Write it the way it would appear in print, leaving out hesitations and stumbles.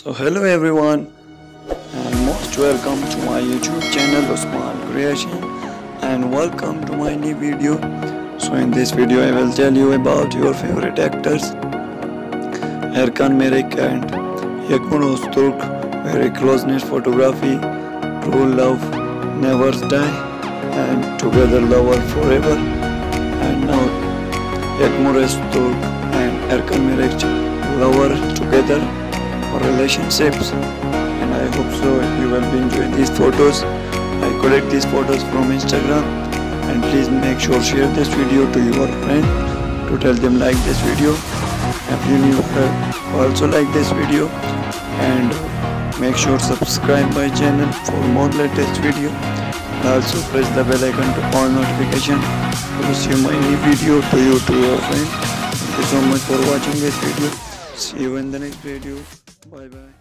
So hello everyone and most welcome to my YouTube channel Usman Creation and welcome to my new video. So in this video I will tell you about your favorite actors Erkan Meriç and Yagmur Ozturk, very closeness photography, true love never die and together lover forever. And now Yagmur Ozturk and Erkan Meriç lover together relationships, and I hope so you will be enjoying these photos. I collect these photos from Instagram and please make sure share this video to your friend to tell them like this video. If you new also like this video and make sure subscribe my channel for more latest video. Also press the bell icon to all notification to receive my new video to you to your friend. Thank you so much for watching this video. See you in the next video. Bye bye.